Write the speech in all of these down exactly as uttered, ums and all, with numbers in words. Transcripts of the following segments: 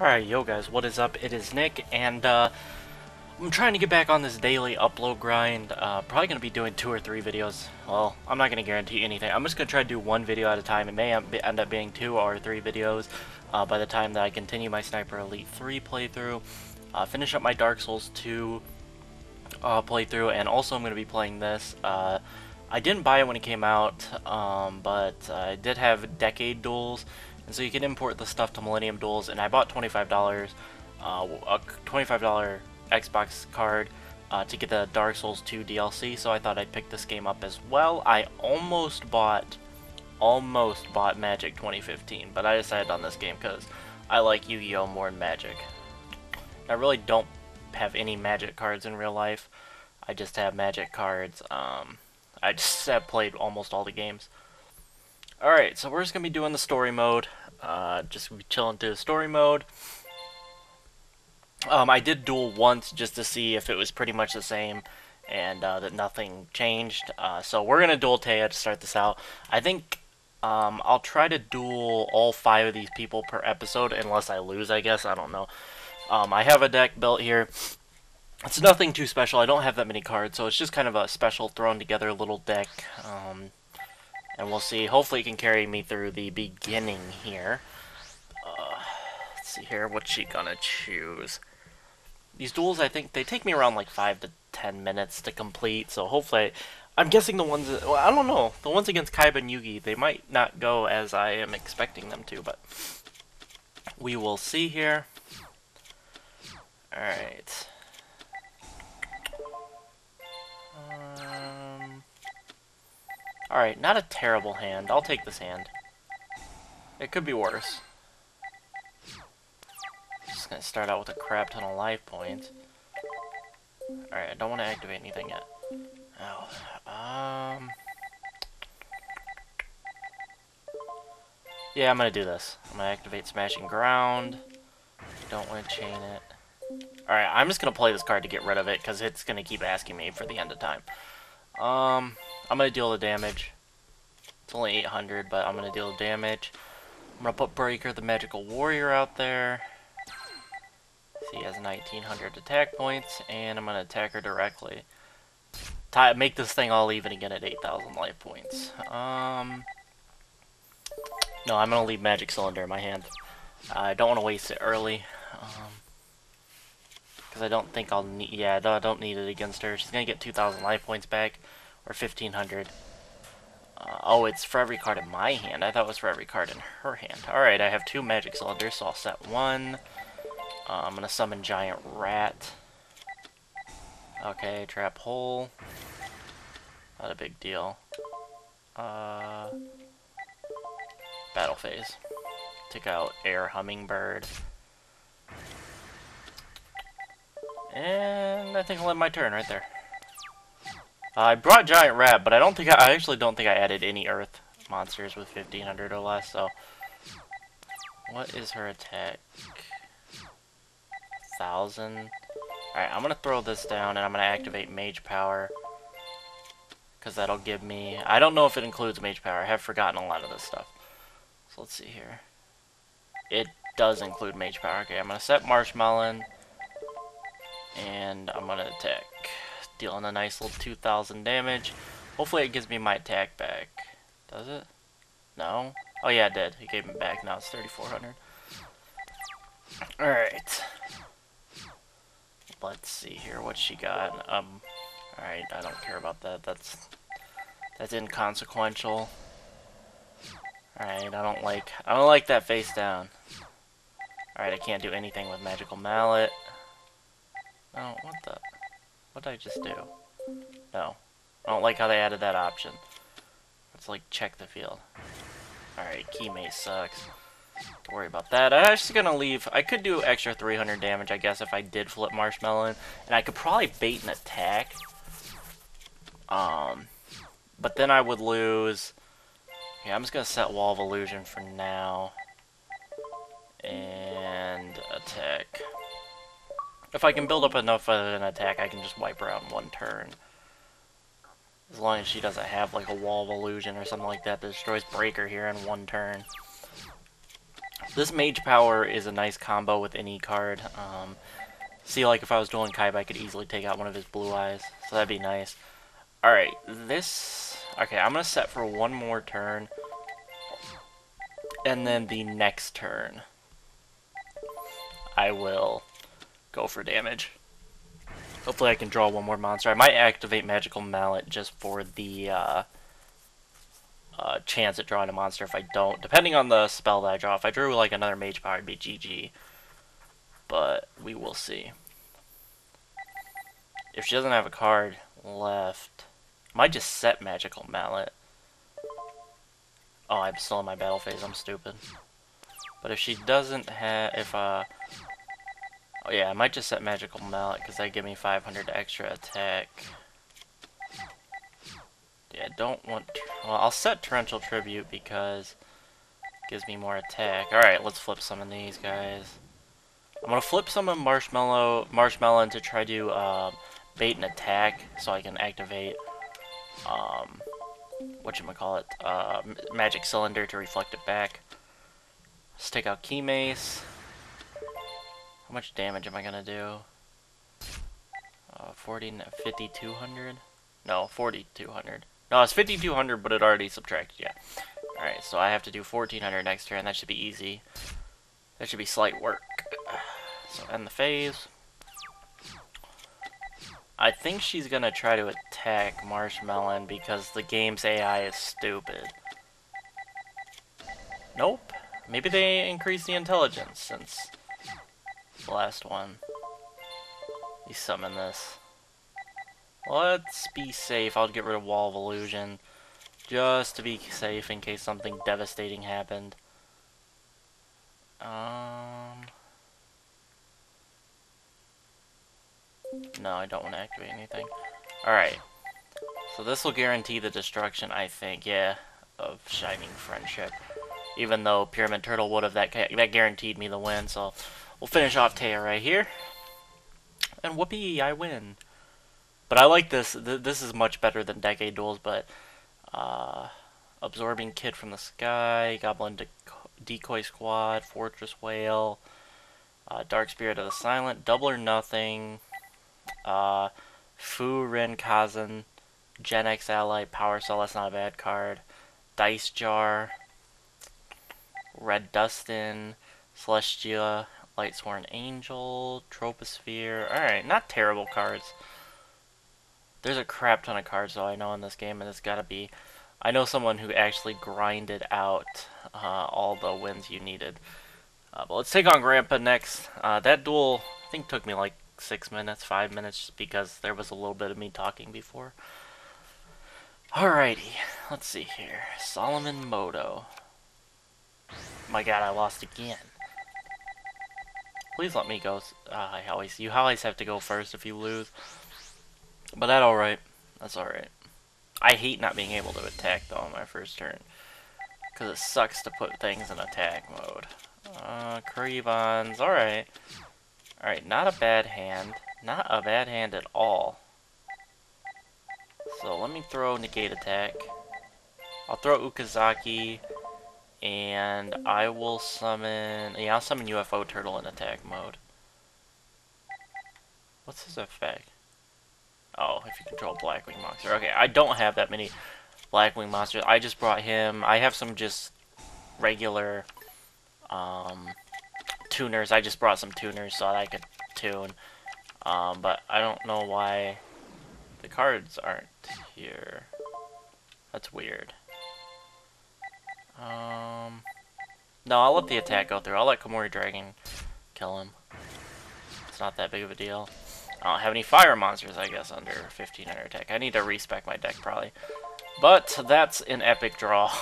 Alright, yo guys, what is up? It is Nick, and uh, I'm trying to get back on this daily upload grind. Uh, probably going to be doing two or three videos. Well, I'm not going to guarantee anything. I'm just going to try to do one video at a time. It may end up being two or three videos uh, by the time that I continue my Sniper Elite three playthrough, uh, finish up my Dark Souls two uh, playthrough, and also I'm going to be playing this. Uh, I didn't buy it when it came out, um, but I did have Decade Duels. And so you can import the stuff to Millennium Duels, and I bought twenty-five dollars, uh, a twenty-five dollar Xbox card uh, to get the Dark Souls two D L C, so I thought I'd pick this game up as well. I almost bought, almost bought Magic twenty fifteen, but I decided on this game because I like Yu-Gi-Oh! More than Magic. I really don't have any Magic cards in real life. I just have Magic cards. Um, I just have played almost all the games. Alright, so we're just going to be doing the story mode, uh, just going to be chilling through the story mode. Um, I did duel once just to see if it was pretty much the same and uh, that nothing changed. Uh, so we're going to duel Taya to start this out. I think um, I'll try to duel all five of these people per episode unless I lose, I guess. I don't know. Um, I have a deck built here. It's nothing too special. I don't have that many cards, so it's just kind of a special thrown together little deck. Um... And we'll see. Hopefully it can carry me through the beginning here. Uh, let's see here. What's she gonna choose? These duels, I think, they take me around like five to ten minutes to complete. So hopefully... I, I'm guessing the ones... Well, I don't know. The ones against Kaiba and Yugi, they might not go as I am expecting them to. But we will see here. Alright. Alright, not a terrible hand. I'll take this hand. It could be worse. Just gonna start out with a crap ton of life points. Alright, I don't want to activate anything yet. Oh, um... yeah, I'm gonna do this. I'm gonna activate Smashing Ground. Don't want to chain it. Alright, I'm just gonna play this card to get rid of it, because it's gonna keep asking me for the end of time. Um... I'm going to deal the damage. It's only eight hundred, but I'm going to deal the damage. I'm going to put Breaker, the Magical Warrior, out there. She has nineteen hundred attack points, and I'm going to attack her directly. Tie, make this thing all even again at eight thousand life points. Um, no, I'm going to leave Magic Cylinder in my hand. I don't want to waste it early. Um, because I don't think I'll need... Yeah, I don't need it against her. She's going to get two thousand life points back. Or fifteen hundred. Uh, oh, it's for every card in my hand. I thought it was for every card in her hand. Alright, I have two Magic Cylinders, so I'll set one. Uh, I'm going to summon Giant Rat. Okay, Trap Hole. Not a big deal. Uh, battle Phase. Take out Air Hummingbird. And I think I'll end my turn right there. Uh, I brought Giant Rat, but I don't think I, I actually don't think I added any Earth monsters with fifteen hundred or less. So, what is her attack? Thousand. All right, I'm gonna throw this down, and I'm gonna activate Mage Power because that'll give me. I don't know if it includes Mage Power. I have forgotten a lot of this stuff. So let's see here. It does include Mage Power. Okay, I'm gonna set Marshmallow, and I'm gonna attack. Dealing a nice little two thousand damage. Hopefully it gives me my attack back. Does it? No? Oh yeah, it did. It gave me back. Now it's thirty-four hundred. Alright. Let's see here. What she got? Um. Alright, I don't care about that. That's that's inconsequential. Alright, I don't like... I don't like that face down. Alright, I can't do anything with Magical Mallet. Oh, what the... What did I just do? No. I don't like how they added that option. Let's, like, check the field. Alright, Key Mace sucks. Don't worry about that. I'm actually gonna leave. I could do extra three hundred damage, I guess, if I did flip Marshmallow in. And I could probably bait an attack. Um, but then I would lose... Yeah, I'm just gonna set Wall of Illusion for now. And... attack. If I can build up enough of an attack, I can just wipe her out in one turn. As long as she doesn't have, like, a Wall of Illusion or something like that that destroys Breaker here in one turn. This Mage Power is a nice combo with any card. Um, see, like, if I was dueling Kaiba, I could easily take out one of his blue eyes, so that'd be nice. Alright, this... Okay, I'm going to set for one more turn, and then the next turn, I will go for damage. Hopefully I can draw one more monster. I might activate Magical Mallet just for the uh, uh, chance at drawing a monster. If I don't, depending on the spell that I draw, if I drew like another Mage Power, it'd be G G. But we will see. If she doesn't have a card left, I might just set Magical Mallet. Oh, I'm still in my battle phase. I'm stupid. But if she doesn't have, if uh. Oh yeah, I might just set Magical Mallet because that give me five hundred extra attack. Yeah, I don't want... Well, I'll set Torrential Tribute because it gives me more attack. Alright, let's flip some of these guys. I'm going to flip some of Marshmallow, Marshmallow to try to uh, bait an attack so I can activate... Um, whatchamacallit? Uh, Magic Cylinder to reflect it back. Let's take out Key Mace. How much damage am I gonna do? Uh, forty, fifty-two hundred? No, forty-two hundred. No, it's fifty-two hundred, but it already subtracted, yeah. Alright, so I have to do fourteen hundred next turn. That should be easy. That should be slight work. So, end the phase. I think she's gonna try to attack Marshmallow because the game's A I is stupid. Nope. Maybe they increase the intelligence since... the last one. You summon this. Let's be safe. I'll get rid of Wall of Illusion. Just to be safe in case something devastating happened. Um. No, I don't want to activate anything. Alright. So this will guarantee the destruction, I think, yeah, of Shining Friendship. Even though Pyramid Turtle would have, that, that guaranteed me the win, so... We'll finish off Taya right here, and whoopee, I win. But I like this. Th this is much better than Decade Duels, but uh, Absorbing Kid from the Sky, Goblin De Decoy Squad, Fortress Whale, uh, Dark Spirit of the Silent, Double or Nothing, uh, Fu Rin Kazan, Gen X Ally, Power Cell, that's not a bad card, Dice Jar, Red Dustin, Celestia, Lightsworn Angel, Troposphere. Alright, not terrible cards. There's a crap ton of cards, though, I know, in this game, and it's gotta be... I know someone who actually grinded out uh, all the wins you needed. Uh, but let's take on Grandpa next. Uh, that duel, I think, took me like six minutes, five minutes, just because there was a little bit of me talking before. Alrighty, let's see here. Solomon Moto. My god, I lost again. Please let me go. Uh, I always, you always have to go first if you lose. But that's alright. That's alright. I hate not being able to attack, though, on my first turn. Because it sucks to put things in attack mode. Uh, Krivons. Alright. Alright, not a bad hand. Not a bad hand at all. So, let me throw Negate Attack. I'll throw Ukazaki... and I will summon... Yeah, I'll summon U F O Turtle in attack mode. What's his effect? Oh, if you control Blackwing Monster. Okay, I don't have that many Blackwing Monsters. I just brought him... I have some just regular um, tuners. I just brought some tuners so that I could tune. Um, but I don't know why the cards aren't here. That's weird. Um, no, I'll let the attack go through. I'll let Komori Dragon kill him. It's not that big of a deal. I don't have any fire monsters, I guess, under fifteen hundred attack. I need to respec my deck, probably. But that's an epic draw.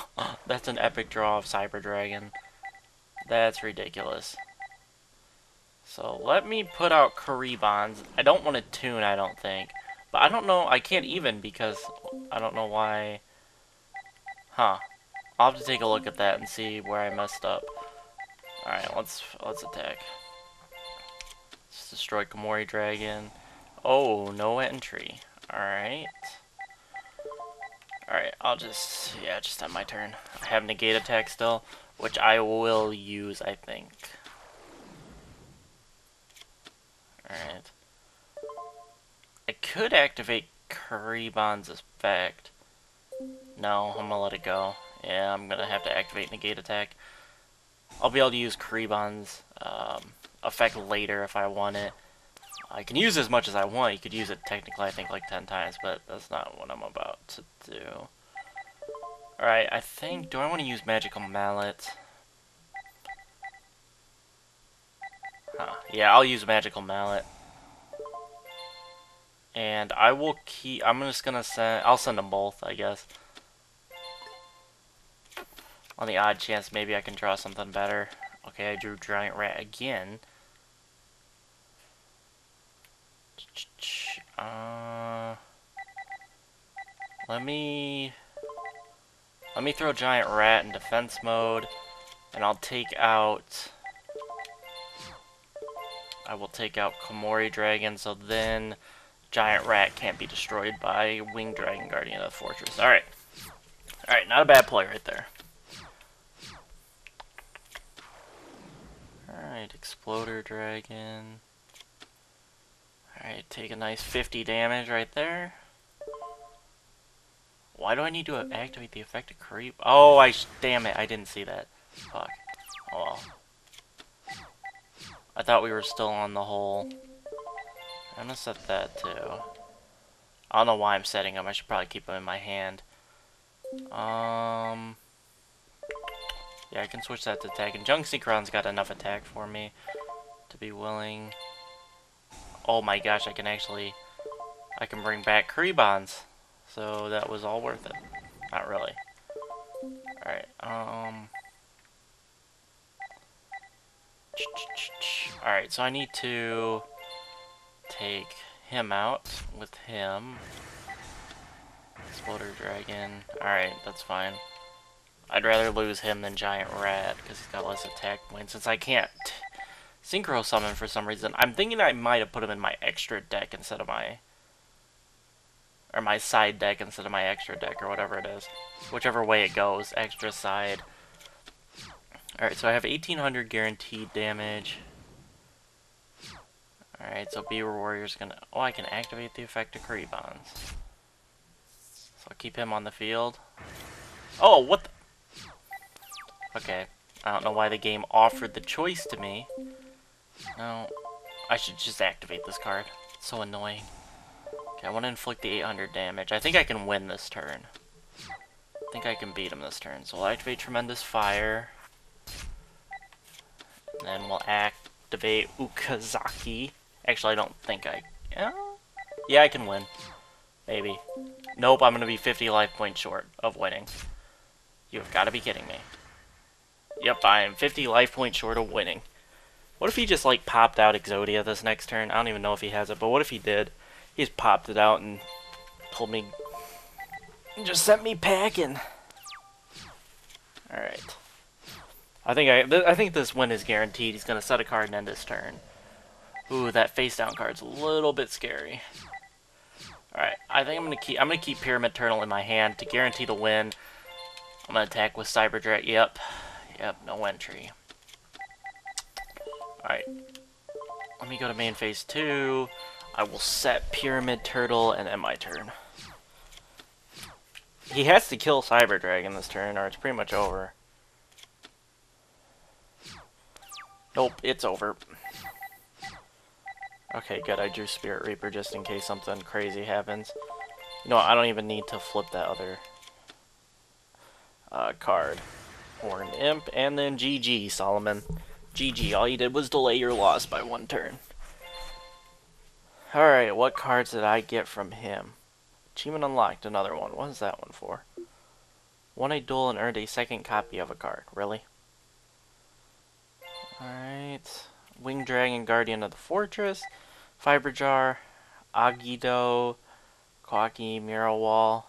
That's an epic draw of Cyber Dragon. That's ridiculous. So let me put out Kribons. I don't want to tune, I don't think. But I don't know. I can't even because I don't know why. Huh. I'll have to take a look at that and see where I messed up. Alright, let's let's attack. Let's destroy Komori Dragon. Oh, no entry. Alright. Alright, I'll just... Yeah, just end my turn. I have Negate Attack still. which I will use, I think. Alright. I could activate Kuriban's effect. No, I'm gonna let it go. Yeah, I'm gonna have to activate Negate Attack. I'll be able to use Kuriban's um, effect later if I want it. I can use as much as I want. You could use it technically, I think, like ten times, but that's not what I'm about to do. Alright, I think... Do I want to use Magical Mallet? Huh. Yeah, I'll use Magical Mallet. And I will keep... I'm just gonna send... I'll send them both, I guess. On the odd chance, maybe I can draw something better. Okay, I drew Giant Rat again. Uh, let me let me throw Giant Rat in defense mode, and I'll take out. I will take out Komori Dragon, so then Giant Rat can't be destroyed by Winged Dragon Guardian of the Fortress. All right, all right, not a bad play right there. All right, Exploder Dragon. Alright, take a nice fifty damage right there. Why do I need to activate the effect of creep? Oh, I sh damn it, I didn't see that. Fuck. Oh well. I thought we were still on the whole. I'm gonna set that too. I don't know why I'm setting them. I should probably keep them in my hand. Um. Yeah, I can switch that to attack. And Junkseekron's got enough attack for me to be willing. Oh my gosh, I can actually, I can bring back Kuribans. So that was all worth it. Not really. Alright, um. Alright, so I need to take him out with him. Exploder Dragon. Alright, that's fine. I'd rather lose him than Giant Rat, because he's got less attack points, since I can't Synchro Summon for some reason. I'm thinking I might have put him in my extra deck instead of my... Or my side deck instead of my extra deck, or whatever it is. Whichever way it goes. Extra side. Alright, so I have eighteen hundred guaranteed damage. Alright, so Beaver Warrior's gonna... Oh, I can activate the effect of Kuribans. So I'll keep him on the field. Oh, what the... Okay. I don't know why the game offered the choice to me. No, I should just activate this card. It's so annoying. Okay, I want to inflict the eight hundred damage. I think I can win this turn. I think I can beat him this turn. So we'll activate Tremendous Fire. And then we'll activate Ukazaki. Actually, I don't think I... Yeah, yeah I can win. Maybe. Nope, I'm going to be fifty life points short of winning. You have got to be kidding me. Yep, I am fifty life points short of winning. What if he just, like, popped out Exodia this next turn? I don't even know if he has it, but what if he did? He just popped it out and told me... Just sent me packing. Alright. I think I, th I think this win is guaranteed. He's going to set a card and end his turn. Ooh, that face-down card's a little bit scary. Alright, I think I'm going to keep I'm gonna keep Pyramid Turtle in my hand to guarantee the win. I'm going to attack with Cyber Dragon. Yep. Yep, no entry. Alright. Let me go to main phase two. I will set Pyramid Turtle and end my turn. He has to kill Cyber Dragon this turn or it's pretty much over. Nope, it's over. Okay, good. I drew Spirit Reaper just in case something crazy happens. You know what, I don't even need to flip that other uh, card. Or an imp, and then G G, Solomon. G G, all you did was delay your loss by one turn. Alright, what cards did I get from him? Achievement unlocked, another one. What is that one for? Won a duel and earned a second copy of a card. Really? Alright. Winged Dragon, Guardian of the Fortress. Fiberjar, Agido, Kawaki, Mirawall,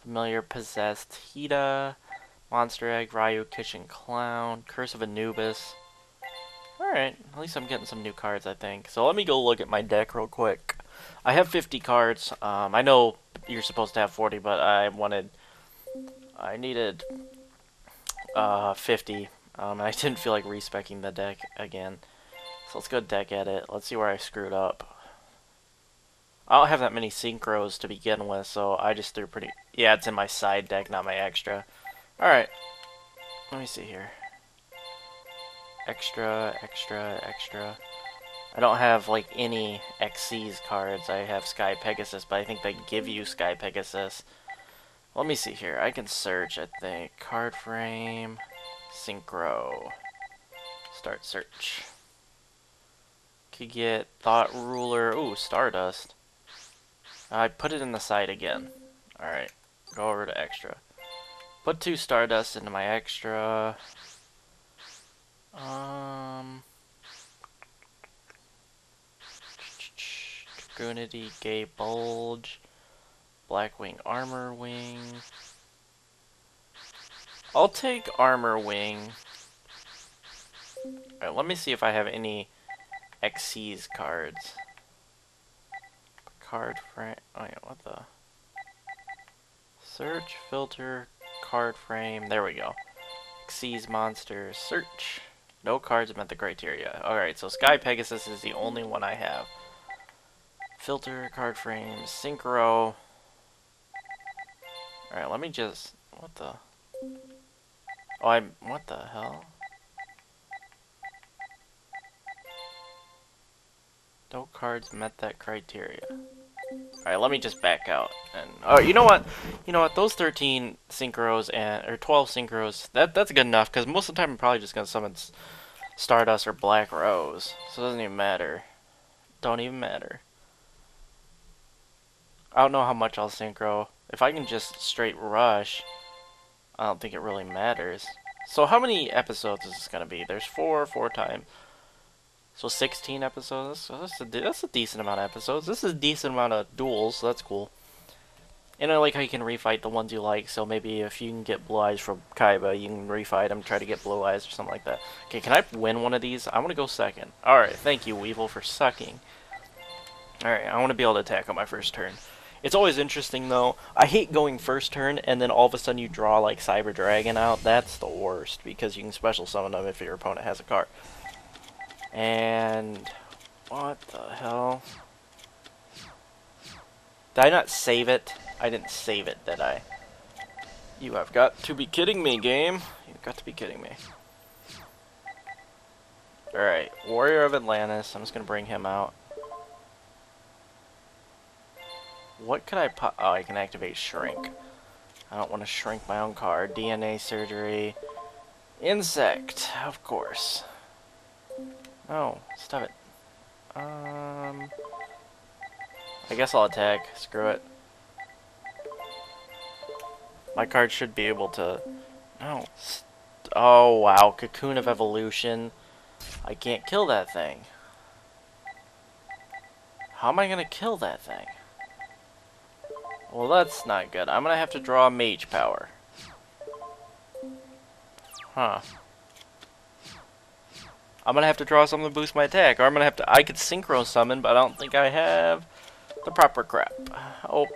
Familiar, Possessed, Hida. Monster Egg, Ryu, Kitchen Clown, Curse of Anubis. Alright, at least I'm getting some new cards, I think. So let me go look at my deck real quick. I have fifty cards. Um, I know you're supposed to have forty, but I wanted... I needed uh, fifty. Um, and I didn't feel like respecking the deck again. So let's go deck edit. Let's see where I screwed up. I don't have that many synchros to begin with, so I just threw pretty... Yeah, it's in my side deck, not my extra. Alright. Let me see here. Extra, extra, extra. I don't have, like, any X C's cards. I have Sky Pegasus, but I think they give you Sky Pegasus. Let me see here. I can search, I think. Card frame. Synchro. Start search. Could get Thought Ruler. Ooh, Stardust. I put it in the side again. Alright. Go over to extra. Put two Stardust into my extra. Um... Trinity, Gay Bulge, Blackwing, Armor Wing. I'll take Armor Wing. Alright, let me see if I have any X C's cards. Card frame. Oh, yeah, what the? Search, filter, card frame. There we go. X C's monsters. Search. No cards met the criteria. Alright, so Sky Pegasus is the only one I have. Filter, card frame, synchro. Alright, let me just... What the... Oh, I'm... What the hell? No cards met that criteria. Alright, let me just back out. And oh, you know what? You know what? Those thirteen synchros and... Or twelve synchros, that, that's good enough. Because most of the time I'm probably just going to summon Stardust or Black Rose. So it doesn't even matter. Don't even matter. I don't know how much I'll synchro. If I can just straight rush, I don't think it really matters. So how many episodes is this going to be? There's four, four times. So sixteen episodes. So that's, a, that's a decent amount of episodes. This is a decent amount of duels, so that's cool. And I like how you can refight the ones you like. So maybe if you can get Blue Eyes from Kaiba, you can refight him, try to get Blue Eyes or something like that. Okay, can I win one of these? I want to go second. Alright, thank you, Weevil, for sucking. Alright, I want to be able to attack on my first turn. It's always interesting, though. I hate going first turn, and then all of a sudden you draw, like, Cyber Dragon out. That's the worst, because you can special summon them if your opponent has a card. And... What the hell? Did I not save it? I didn't save it, did I? You have got to be kidding me, game. You've got to be kidding me. Alright, Warrior of Atlantis. I'm just going to bring him out. What could I pop? Oh, I can activate Shrink. I don't want to shrink my own card. D N A Surgery. Insect, of course. No, stop it. Um, I guess I'll attack. Screw it. My card should be able to... No. Oh, wow. Cocoon of Evolution. I can't kill that thing. How am I going to kill that thing? Well, that's not good. I'm going to have to draw Mage Power. Huh. I'm going to have to draw something to boost my attack. Or I'm going to have to... I could Synchro Summon, but I don't think I have the proper crap. Oh,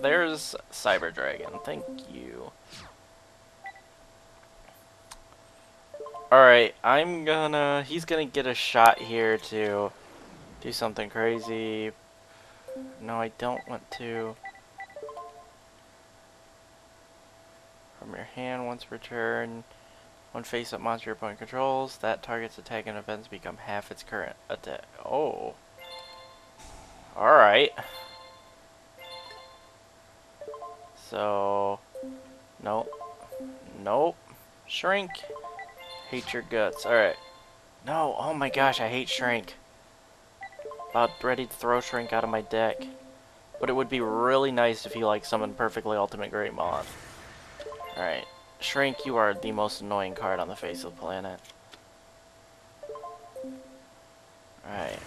there's Cyber Dragon. Thank you. Alright, I'm going to... He's going to get a shot here to do something crazy. No, I don't want to... From your hand, once per turn, one face-up monster your opponent controls, that target's attack and events become half its current attack. Oh. Alright. So, nope. Nope. Shrink. Hate your guts. Alright. No, oh my gosh, I hate Shrink. About ready to throw Shrink out of my deck. But it would be really nice if he, like, summoned Perfectly Ultimate Great Moth. Alright. Shrink, you are the most annoying card on the face of the planet. Alright.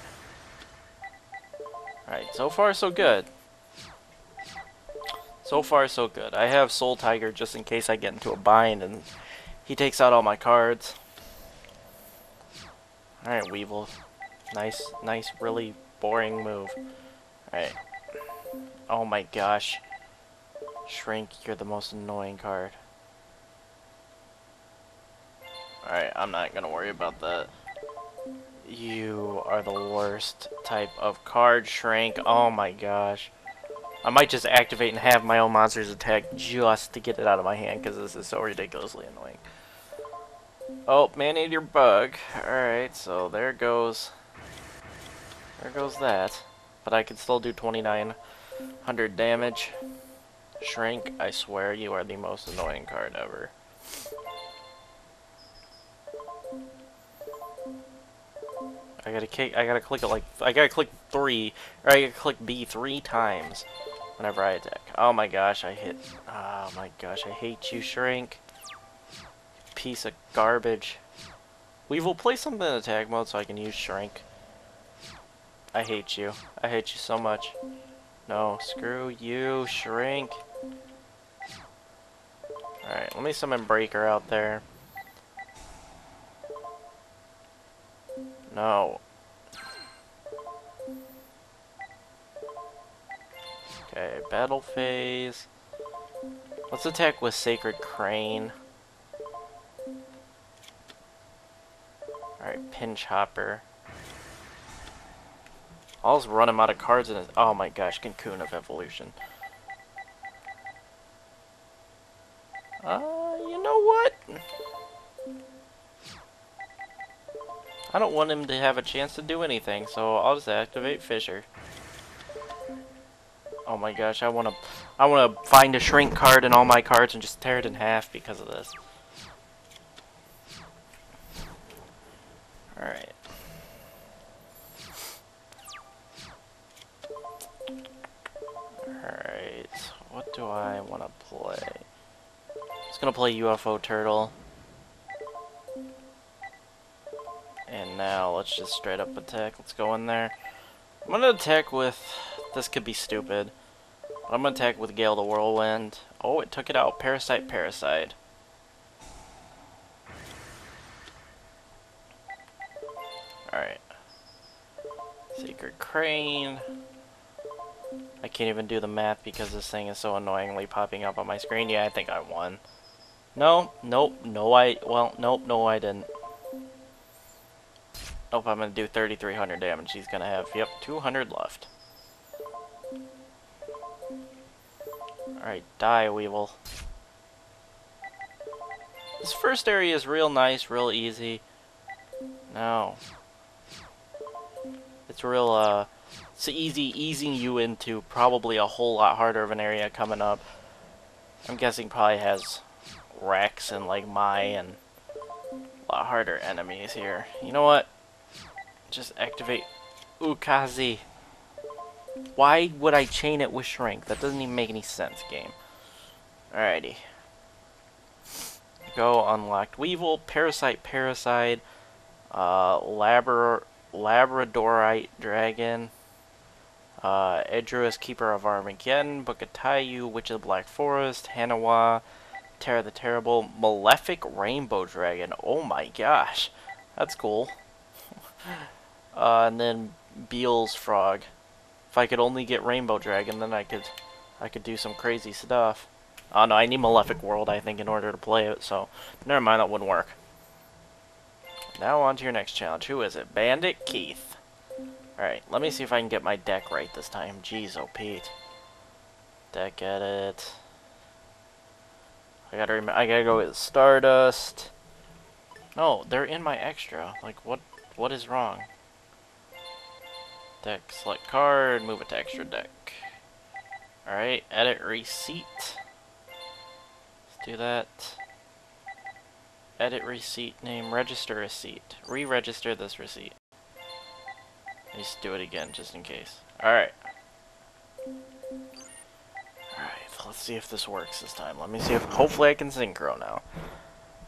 Alright, so far so good. So far so good. I have Soul Tiger just in case I get into a bind and he takes out all my cards. Alright, Weevil. Nice, nice, really boring move. Alright. Oh my gosh. Shrink, you're the most annoying card. Alright, I'm not gonna worry about that. You are the worst type of card, Shrink. Oh my gosh. I might just activate and have my own monsters attack just to get it out of my hand, because this is so ridiculously annoying. Oh, man-eater bug. Alright, so there goes... There goes that. But I can still do twenty-nine hundred damage. Shrink, I swear you are the most annoying card ever. I gotta kick, I gotta click it like I gotta click three, or I gotta click B three times whenever I attack. Oh my gosh, I hit. Oh my gosh, I hate you, Shrink. Piece of garbage. We will play something in attack mode so I can use Shrink. I hate you. I hate you so much. No, screw you, Shrink. Alright, let me summon Breaker out there. No. Okay, battle phase. Let's attack with Sacred Crane. Alright, Pinch Hopper. I'll just run him out of cards and his, oh my gosh, Cocoon of Evolution. Uh, you know what? I don't want him to have a chance to do anything, so I'll just activate Fisher. Oh my gosh, I wanna, I wanna find a Shrink card in all my cards and just tear it in half because of this. All right. Alright, what do I want to play? I'm just going to play U F O Turtle. And now, let's just straight up attack. Let's go in there. I'm going to attack with... This could be stupid. But I'm going to attack with Gale the Whirlwind. Oh, it took it out. Parasite, Parasite. Alright. Sacred Crane... I can't even do the math because this thing is so annoyingly popping up on my screen. Yeah, I think I won. No, nope, no I, well, nope, no I didn't. Nope, I'm going to do thirty-three hundred damage. He's going to have, yep, two hundred left. Alright, die, Weevil. This first area is real nice, real easy. No. It's real, uh... It's easy, easing you into probably a whole lot harder of an area coming up. I'm guessing probably has Rex and like Mai and a lot harder enemies here. You know what? Just activate Ukazi. Why would I chain it with Shrink? That doesn't even make any sense, game. Alrighty. Go unlocked Weevil, Parasite, Parasite, uh, Labor Labradorite Dragon. Uh, Edruus, Keeper of Armageddon, Book of Taiyu, Witch of the Black Forest, Hanawa, Terra the Terrible, Malefic Rainbow Dragon. Oh my gosh, that's cool. uh, and then Beel's Frog. If I could only get Rainbow Dragon, then I could, I could do some crazy stuff. Oh no, I need Malefic World, I think, in order to play it. So never mind, that wouldn't work. Now on to your next challenge. Who is it? Bandit Keith. Alright, let me see if I can get my deck right this time. Jeez, oh Pete. Deck edit. I gotta remember. I gotta go with Stardust. No, they're in my extra. Like, what? What is wrong? Deck, select card, move it to extra deck. Alright, edit receipt. Let's do that. Edit receipt name, register receipt. Re-register this receipt. Just do it again, just in case. Alright. Alright, so let's see if this works this time. Let me see if... Hopefully I can synchro now.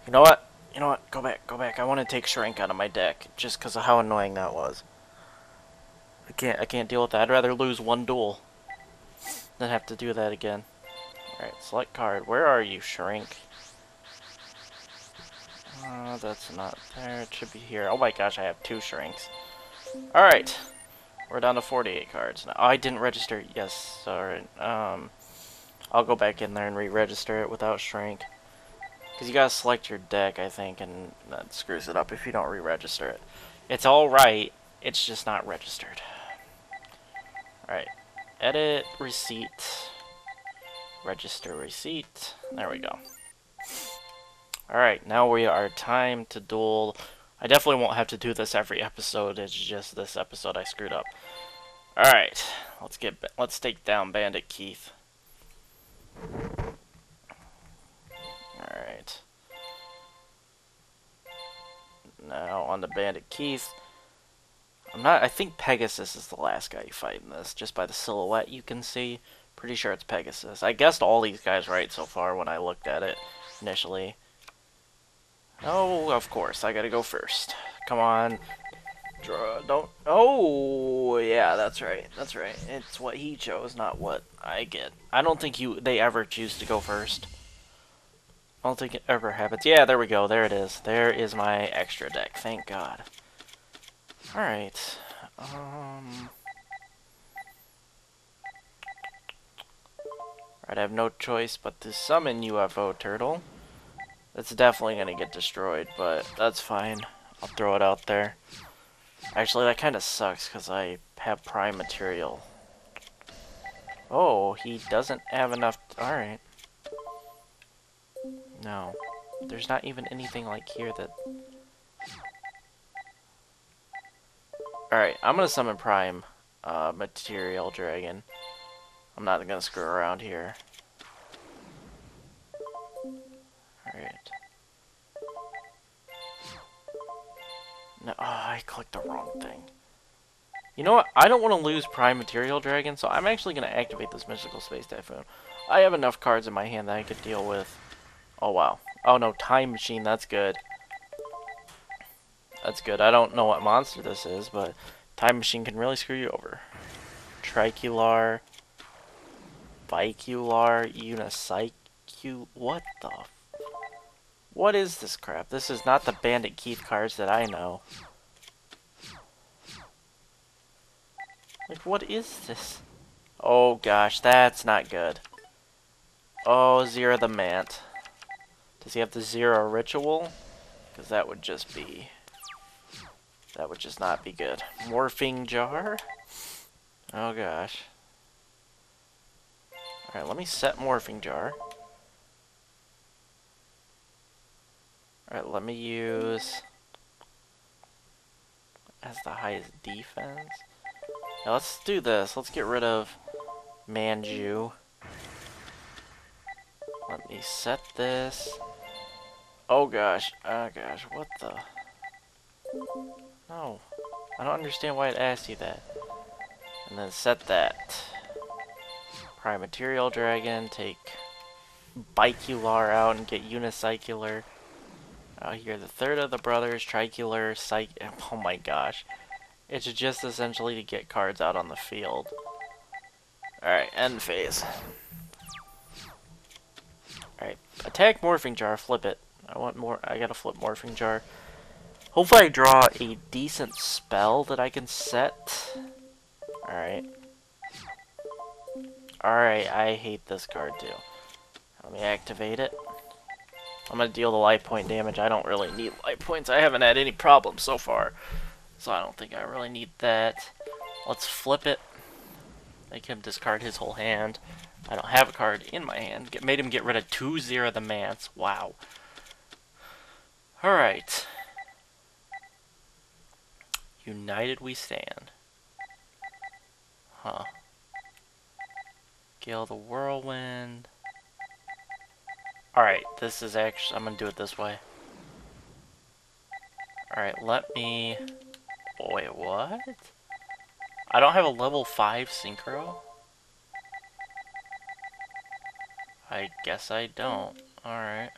You know what? You know what? Go back, go back. I want to take Shrink out of my deck, just because of how annoying that was. I can't, I can't deal with that. I'd rather lose one duel than have to do that again. Alright, select card. Where are you, Shrink? Uh, that's not there. It should be here. Oh my gosh, I have two Shrinks. Alright, we're down to forty-eight cards now. Oh, I didn't register. Yes, alright. Um, I'll go back in there and re-register it without Shrink. Because you gotta select your deck, I think, and that screws it up if you don't re-register it. It's alright, it's just not registered. Alright, edit receipt, register receipt, there we go. Alright, now we are time to duel. I definitely won't have to do this every episode, it's just this episode I screwed up. Alright, let's get, let's take down Bandit Keith. Alright. Now on to Bandit Keith. I'm not, I think Pegasus is the last guy you fight in this, just by the silhouette you can see. Pretty sure it's Pegasus. I guessed all these guys right so far when I looked at it initially. Oh, of course, I gotta go first. Come on. Draw, don't, oh, yeah, that's right, that's right. It's what he chose, not what I get. I don't think you, they ever choose to go first. I don't think it ever happens. Yeah, there we go, there it is. There is my extra deck, thank God. Alright, um... Alright, I have no choice but to summon U F O Turtle. It's definitely gonna get destroyed, but that's fine. I'll throw it out there. Actually, that kind of sucks, because I have prime material. Oh, he doesn't have enough... Alright. No. There's not even anything, like, here that... Alright, I'm going to summon prime uh, material dragon. I'm not going to screw around here. Alright. No, oh, I clicked the wrong thing. You know what? I don't want to lose prime material dragon, so I'm actually going to activate this mystical space typhoon. I have enough cards in my hand that I could deal with. Oh, wow. Oh, no. Time machine. That's good. That's good. I don't know what monster this is, but time machine can really screw you over. Tricular. Bicular. Unicycu. What the f... What is this crap? This is not the Bandit Keith cards that I know. Like, what is this? Oh gosh, that's not good. Oh, Zero the Mant. Does he have the Zero Ritual? Because that would just be... That would just not be good. Morphing Jar? Oh gosh. Alright, let me set Morphing Jar. Alright, let me use as the highest defense. Now let's do this. Let's get rid of Manju. Let me set this. Oh gosh. Oh gosh. What the? No. I don't understand why it asked you that. And then set that. Prime Material Dragon. Take Bicular out and get Unicycular. Uh, here, the third of the brothers, Tricular, Psych... Oh my gosh. It's just essentially to get cards out on the field. Alright, end phase. Alright, attack Morphing Jar, flip it. I want more... I gotta flip Morphing Jar. Hopefully I draw a decent spell that I can set. Alright. Alright, I hate this card too. Let me activate it. I'm going to deal the life point damage. I don't really need life points. I haven't had any problems so far. So I don't think I really need that. Let's flip it. Make him discard his whole hand. I don't have a card in my hand. Get, made him get rid of two Zero the Mants. Wow. Alright. United we stand. Huh. Gale the Whirlwind. Alright, this is actually... I'm going to do it this way. Alright, let me... Wait, what? I don't have a level five synchro? I guess I don't. Alright.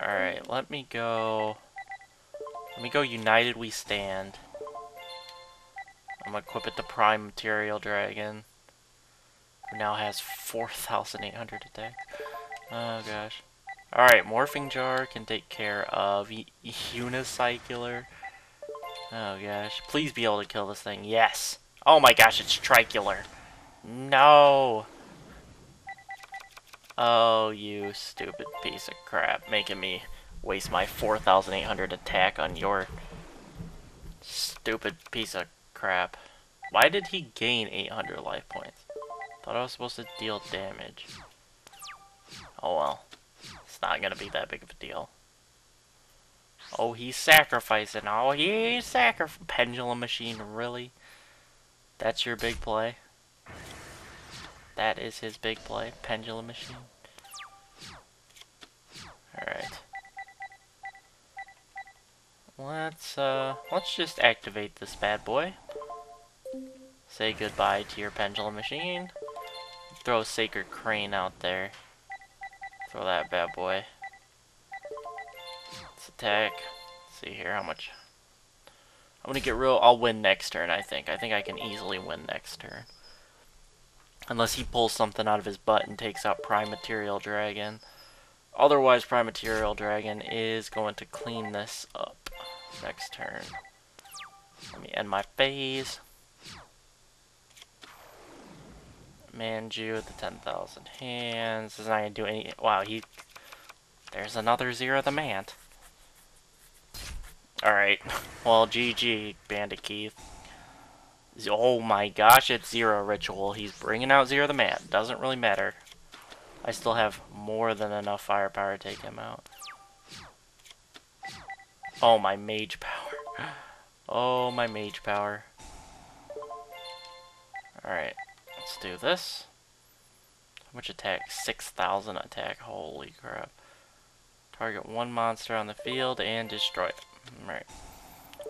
Alright, let me go... Let me go United We Stand. I'm going to equip it to Prime Material Dragon. Now has four thousand eight hundred attack. Oh gosh. Alright, Morphing Jar can take care of y Unicycular. Oh gosh. Please be able to kill this thing. Yes! Oh my gosh, it's Tricular. No! Oh, you stupid piece of crap, making me waste my four thousand eight hundred attack on your stupid piece of crap. Why did he gain eight hundred life points? Thought I was supposed to deal damage. Oh well, it's not gonna be that big of a deal. Oh, he's sacrificing. Oh, he's sacrificing. Pendulum machine, really? That's your big play? That is his big play, pendulum machine. Alright. Let's uh let's just activate this bad boy. Say goodbye to your pendulum machine. Throw a sacred crane out there. Throw that bad boy. Let's attack. Let's see here how much. I'm gonna get real I'll win next turn, I think. I think I can easily win next turn. Unless he pulls something out of his butt and takes out Prime Material Dragon. Otherwise, Prime Material Dragon is going to clean this up next turn. Let me end my phase. Manju with the ten thousand hands. This is not going to do any... Wow, he... There's another zero the Mant. Alright. Well, G G, Bandit Keith. Oh my gosh, it's Zero Ritual. He's bringing out Zero the Mant. Doesn't really matter. I still have more than enough firepower to take him out. Oh, my mage power. Oh, my mage power. Alright, let's do this. How much attack? six thousand attack. Holy crap. Target one monster on the field and destroy it. Alright.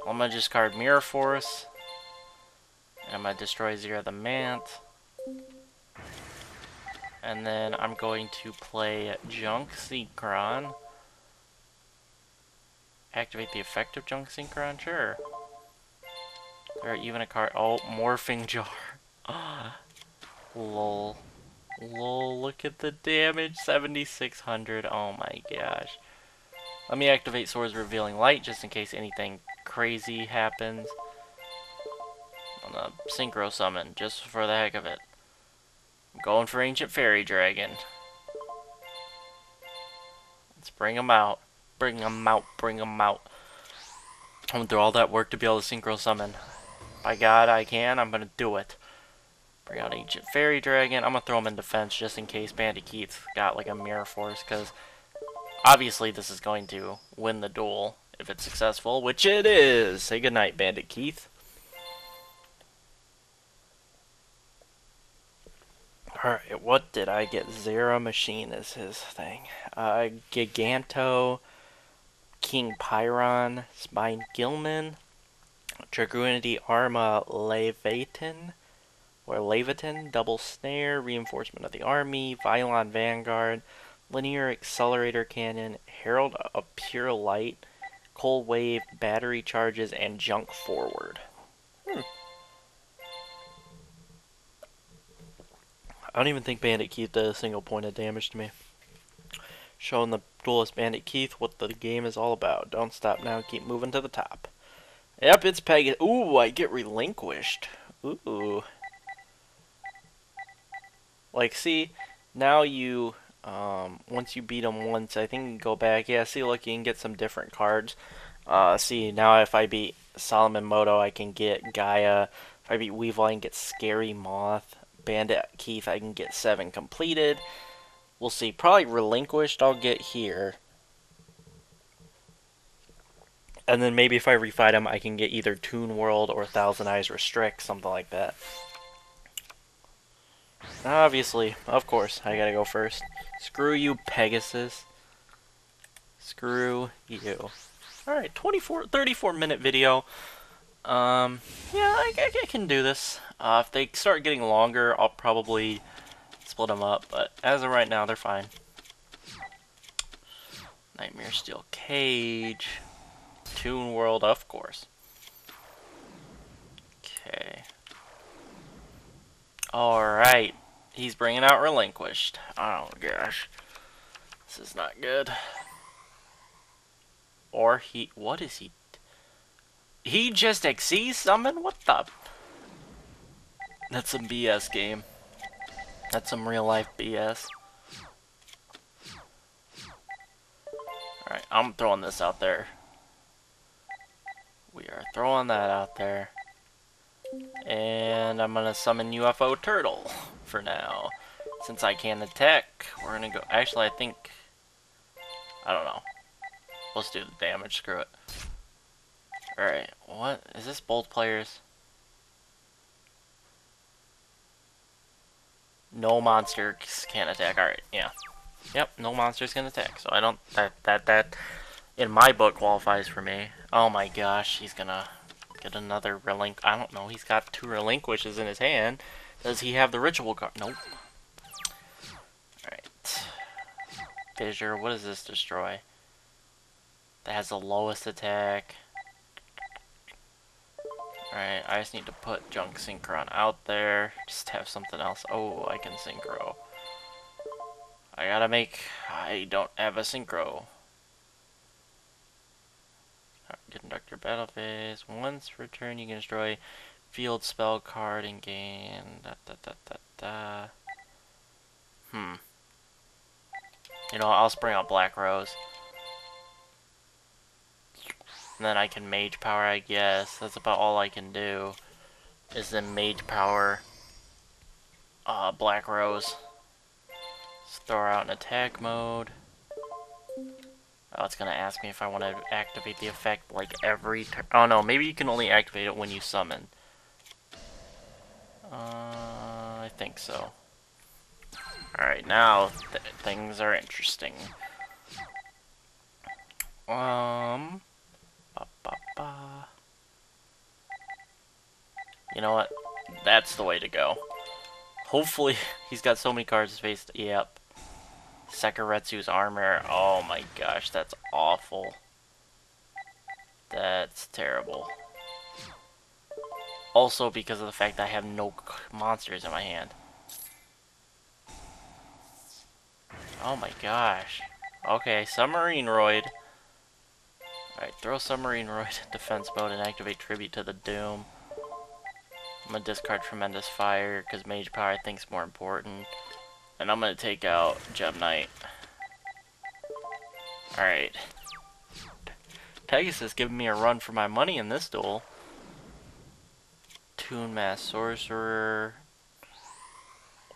I'm going to discard Mirror Force. And I'm going to destroy Zero the Mant. And then I'm going to play Junk Synchron. Activate the effect of Junk Synchron? Sure. Or even a card. Oh, Morphing Jar. Lol. Lol, look at the damage. seventy-six hundred. Oh my gosh. Let me activate Swords Revealing Light just in case anything crazy happens. I'm gonna Synchro Summon just for the heck of it. I'm going for Ancient Fairy Dragon. Let's bring him out. Bring him out. Bring him out. I'm going to do all that work to be able to Synchro Summon. By God, I can. I'm going to do it. Bring out Ancient Fairy Dragon. I'm going to throw him in defense just in case Bandit Keith got like a Mirror Force. Because obviously this is going to win the duel if it's successful. Which it is. Say goodnight, Bandit Keith. Alright, what did I get? Zero Machine is his thing. Uh, Giganto, King Pyron, Spine Gilman, Dragoonity Arma Leviathan, or Leviathan, Double Snare, Reinforcement of the Army, Violon Vanguard, Linear Accelerator Cannon, Herald of Pure Light, Cold Wave, Battery Charges, and Junk Forward. Hmm. I don't even think Bandit Keith did a single point of damage to me. Showing the duelist Bandit Keith what the game is all about. Don't stop now, keep moving to the top. Yep, it's Pegasus. Ooh, I get relinquished. Ooh. Like, see, now you, um, once you beat him once, I think you can go back. Yeah, see, look, you can get some different cards. Uh, see, now if I beat Solomon Moto, I can get Gaia. If I beat Weevil, I can get Scary Moth. Bandit Keith, I can get seven completed. We'll see. Probably Relinquished I'll get here. And then maybe if I refight him, I can get either Toon World or Thousand Eyes Restrict, something like that. Obviously, of course, I gotta go first. Screw you, Pegasus. Screw you. Alright, twenty-four, thirty-four minute video. Um, yeah, I, I, I can do this. Uh, if they start getting longer, I'll probably split them up, but as of right now, they're fine. Nightmare Steel Cage. Toon World, of course. Okay. Alright. He's bringing out Relinquished. Oh, gosh. This is not good. Or he... What is he... He just X C summon? What the? That's some B S game. That's some real life B S. Alright, I'm throwing this out there. We are throwing that out there. And I'm gonna summon U F O Turtle for now. Since I can't attack, we're gonna go... Actually, I think... I don't know. Let's do the damage, screw it. Alright, what? Is this bold players? No monsters can attack, alright, yeah. Yep, no monsters can attack, so I don't... That, that, that, in my book, qualifies for me. Oh my gosh, he's gonna get another relinqu... I don't know, he's got two relinquishes in his hand. Does he have the ritual card? Nope. Alright. Fissure, what does this destroy? That has the lowest attack. Alright, I just need to put Junk Synchron out there. Just have something else. Oh, I can Synchro. I gotta make... I don't have a Synchro. Conduct your battle phase. Once per turn, you can destroy field spell card and gain... Da, da, da, da, da. Hmm. You know, I'll spring out Black Rose. And then I can Mage Power, I guess. That's about all I can do. Is then Mage Power uh, Black Rose. Let's throw her out in attack mode. Oh, it's gonna ask me if I want to activate the effect like every turn. Oh no, maybe you can only activate it when you summon. Uh, I think so. Alright, now th things are interesting. Um... You know what? That's the way to go. Hopefully, he's got so many cards faced. Yep. Sekiretsu's armor. Oh my gosh, that's awful. That's terrible. Also, because of the fact that I have no monsters in my hand. Oh my gosh. Okay, Submarine Roid. Alright, throw Submarine Roid in defense mode and activate Tribute to the Doom. I'm gonna discard Tremendous Fire, because Mage Power I think is more important. And I'm gonna take out Gem Knight. Alright. Pegasus giving me a run for my money in this duel. Toon Mass Sorcerer.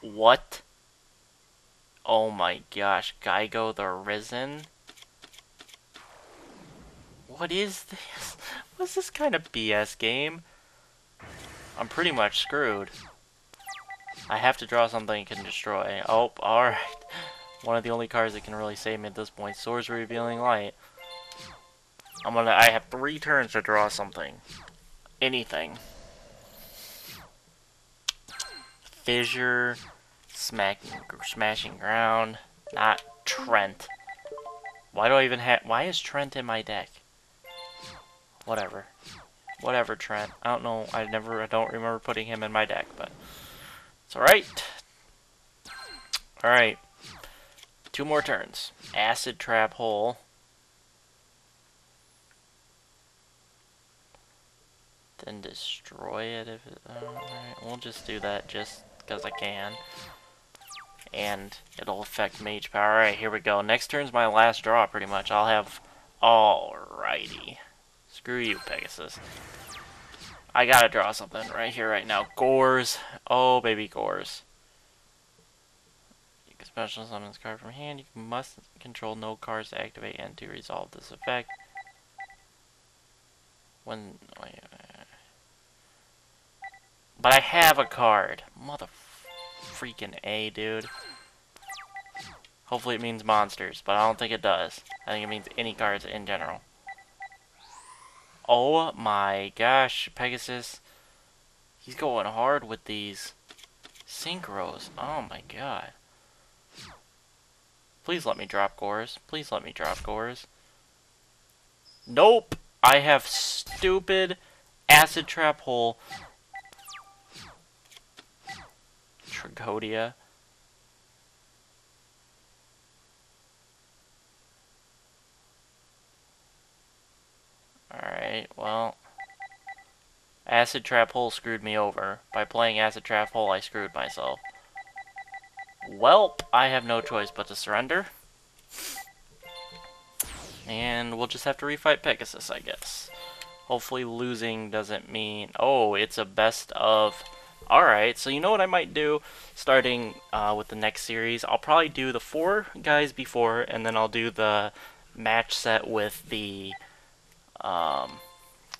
What? Oh my gosh, Geigo the Risen? What is this? What's this kind of B S game? I'm pretty much screwed. I have to draw something it can destroy. Oh, alright. One of the only cards that can really save me at this point. Swords Revealing Light. I'm gonna... I have three turns to draw something. Anything. Fissure. Smacking, smashing Ground. Not Trent. Why do I even have... Why is Trent in my deck? Whatever. Whatever, Trent. I don't know. I never. I don't remember putting him in my deck, but it's all right. All right. Two more turns. Acid Trap Hole. Then destroy it if it. All right. We'll just do that just because I can, and it'll affect Mage Power. All right. Here we go. Next turn's my last draw, pretty much. I'll have. All righty. Screw you, Pegasus. I gotta draw something right here, right now. Gores. Oh, baby, Gores. You can special summon this card from hand. You must control no cards to activate and to resolve this effect. When... But I have a card. Mother freaking A, dude. Hopefully it means monsters, but I don't think it does. I think it means any cards in general. Oh my gosh, Pegasus. He's going hard with these synchros. Oh my god. Please let me drop Gores. Please let me drop Gores. Nope! I have stupid Acid Trap Hole. Trigodia. Alright, well, Acid Trap Hole screwed me over. By playing Acid Trap Hole, I screwed myself. Welp, I have no choice but to surrender. And we'll just have to refight Pegasus, I guess. Hopefully losing doesn't mean... Oh, it's a best of... Alright, so you know what I might do? Starting uh, with the next series, I'll probably do the four guys before, and then I'll do the match set with the... Um,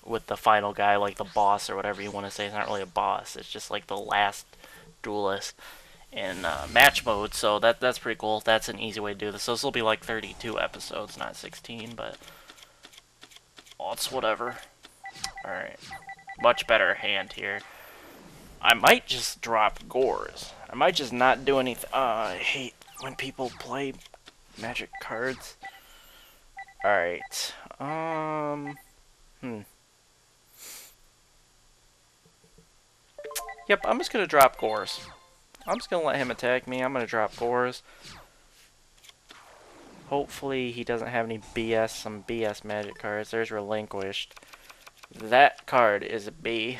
with the final guy, like the boss or whatever you want to say. It's not really a boss, it's just like the last duelist in uh, match mode, so that that's pretty cool. That's an easy way to do this. So this will be like thirty-two episodes, not sixteen, but oh, it's whatever. Alright, much better hand here. I might just drop Gores. I might just not do anything. Uh, I hate when people play Magic cards. Alright, um, hmm. Yep, I'm just going to drop Gores. I'm just going to let him attack me. I'm going to drop Gores. Hopefully he doesn't have any B S, some B S Magic cards. There's Relinquished. That card is a B.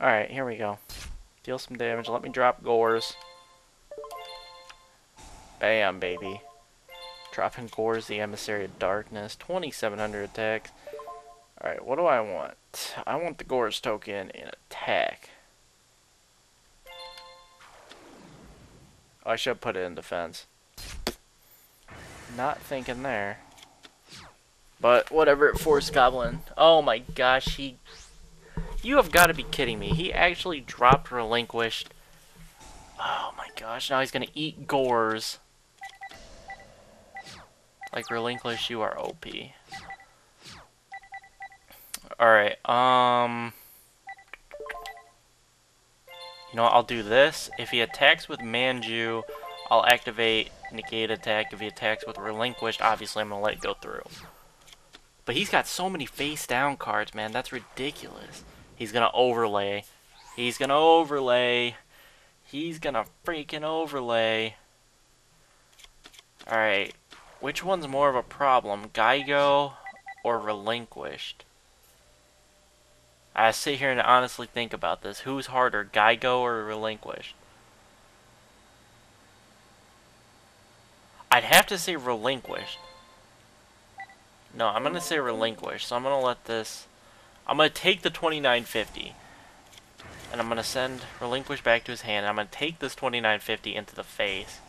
Alright, here we go. Deal some damage. Let me drop Gores. Bam, baby. Dropping Gores, the Emissary of Darkness. twenty-seven hundred attacks. Alright, what do I want? I want the Gores token in attack. Oh, I should put it in defense. Not thinking there. But whatever, Force Goblin. Oh my gosh, he... You have got to be kidding me. He actually dropped Relinquished. Oh my gosh, now he's going to eat Gores. Like, Relinquished, you are O P. Alright, um... you know what, I'll do this. If he attacks with Manju, I'll activate Negate Attack. If he attacks with Relinquished, obviously I'm going to let it go through. But he's got so many face-down cards, man. That's ridiculous. He's going to overlay. He's going to overlay. He's going to freaking overlay. Alright, which one's more of a problem? Geigo or Relinquished? I sit here and honestly think about this. Who's harder, Geigo or Relinquished? I'd have to say Relinquished. No, I'm going to say Relinquished. So I'm going to let this... I'm going to take the twenty-nine fifty. And I'm going to send Relinquished back to his hand. And I'm going to take this twenty-nine fifty into the face.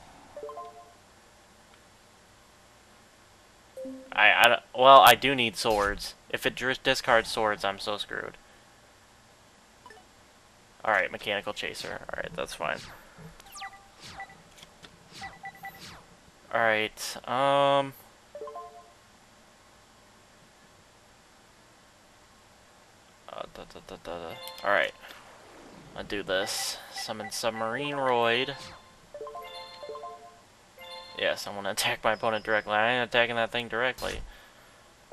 I, I... Well, I do need swords. If it discards swords, I'm so screwed. Alright, Mechanical Chaser. Alright, that's fine. Alright, um... Uh, da, da, da, da, da. Alright. I'll do this. Summon Submarine Roid. Yes, I'm going to attack my opponent directly. I ain't attacking that thing directly.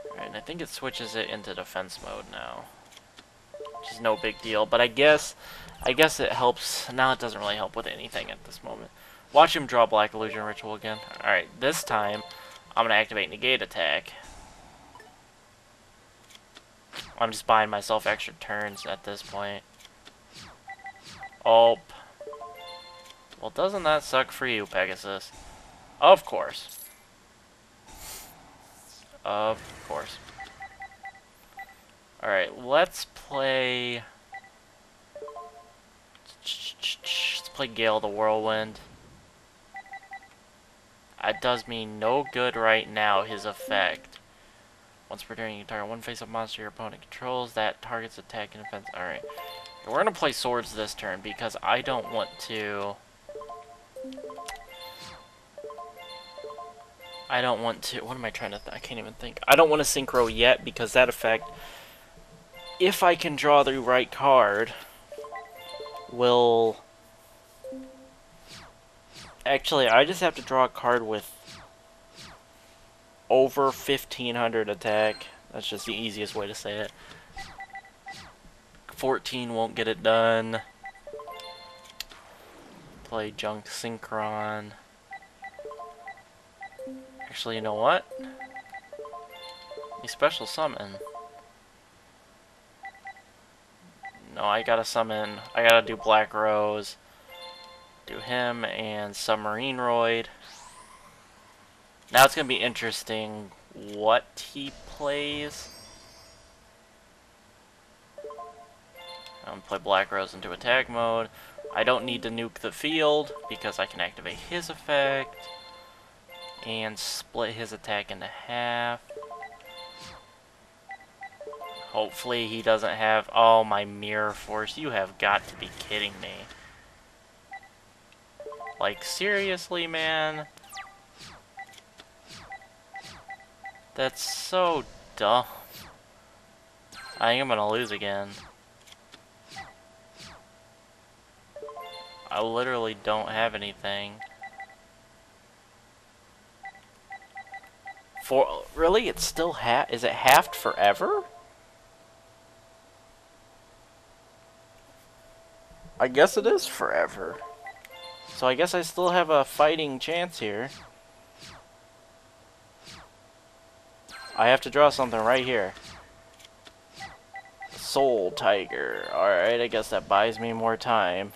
Alright, and I think it switches it into defense mode now. Which is no big deal, but I guess... I guess it helps... Now it doesn't really help with anything at this moment. Watch him draw Black Illusion Ritual again. Alright, this time, I'm going to activate Negate Attack. I'm just buying myself extra turns at this point. Oh. Well, doesn't that suck for you, Pegasus? Of course. Of course. Alright, let's play... Let's play Gale of the Whirlwind. That does me no good right now, his effect. Once per turn, you can target one face-up monster your opponent controls. That targets attack and defense. Alright. We're going to play swords this turn because I don't want to... I don't want to... What am I trying to... Th I can't even think. I don't want to synchro yet because that effect... If I can draw the right card... Will... Actually, I just have to draw a card with... over fifteen hundred attack. That's just the easiest way to say it. fourteen won't get it done. Play Junk Synchron. Actually, you know what? A special summon. No, I gotta summon. I gotta do Black Rose. Do him and Submarine Roid. Now it's going to be interesting what he plays. I'm going to play Black Rose into attack mode. I don't need to nuke the field because I can activate his effect and split his attack into half. Hopefully he doesn't have... Oh, my Mirror Force. You have got to be kidding me. Like, seriously, man? That's so dumb. I think I'm gonna lose again. I literally don't have anything. For really, it's still half. Is it halved forever? I guess it is forever. So I guess I still have a fighting chance here. I have to draw something right here. Soul Tiger. Alright, I guess that buys me more time.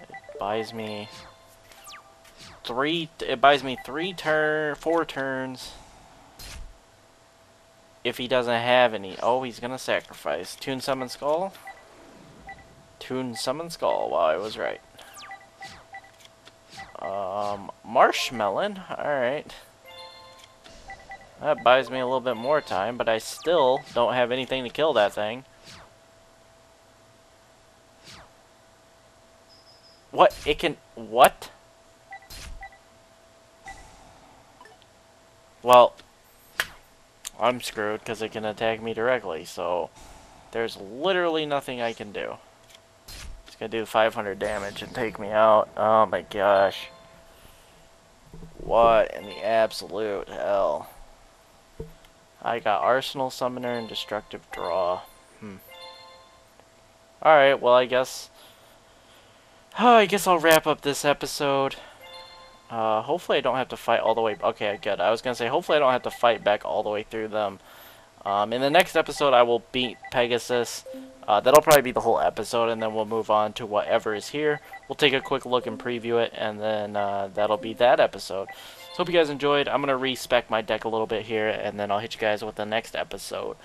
It buys me three it buys me three turn four turns. If he doesn't have any. Oh, he's gonna sacrifice. Tune Summon Skull. Tune Summon Skull. Wow, I was right. Um Marshmallow. Alright. That buys me a little bit more time, but I still don't have anything to kill that thing. What? It can... What? Well, I'm screwed because it can attack me directly, so there's literally nothing I can do. It's going to do five hundred damage and take me out. Oh my gosh. What in the absolute hell? I got Arsenal, Summoner, and Destructive Draw. Hmm. Alright, well, I guess... Oh, I guess I'll wrap up this episode. Uh, hopefully I don't have to fight all the way... Okay, good. I was going to say, hopefully I don't have to fight back all the way through them. Um, in the next episode, I will beat Pegasus. Uh, that'll probably be the whole episode, and then we'll move on to whatever is here. We'll take a quick look and preview it, and then uh, that'll be that episode. So hope you guys enjoyed. I'm going to respec my deck a little bit here, and then I'll hit you guys with the next episode.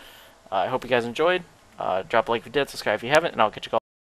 Uh, I hope you guys enjoyed. Uh, drop a like if you did, subscribe if you haven't, and I'll catch you guys.